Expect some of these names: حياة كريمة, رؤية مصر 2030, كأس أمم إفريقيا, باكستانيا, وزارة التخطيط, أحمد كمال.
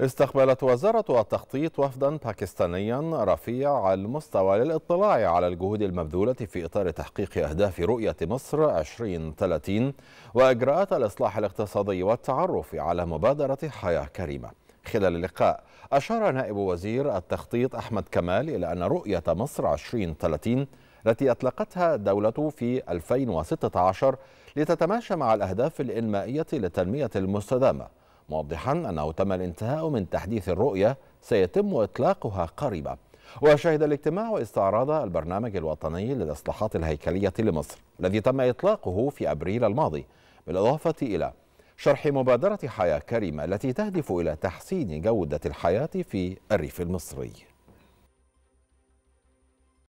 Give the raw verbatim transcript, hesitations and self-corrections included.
استقبلت وزارة التخطيط وفدا باكستانيا رفيع المستوى للاطلاع على الجهود المبذولة في إطار تحقيق أهداف رؤية مصر ألفين وثلاثين وإجراءات الإصلاح الاقتصادي والتعرف على مبادرة حياة كريمة. خلال اللقاء أشار نائب وزير التخطيط أحمد كمال إلى أن رؤية مصر ألفين وثلاثين التي أطلقتها الدولة في ألفين وستة عشر لتتماشى مع الأهداف الإنمائية للتنمية المستدامة، موضحا أنه تم الانتهاء من تحديث الرؤية سيتم إطلاقها قريبا. وشهد الاجتماع استعراض البرنامج الوطني للإصلاحات الهيكلية لمصر الذي تم إطلاقه في أبريل الماضي، بالإضافة إلى شرح مبادرة حياة كريمة التي تهدف إلى تحسين جودة الحياة في الريف المصري.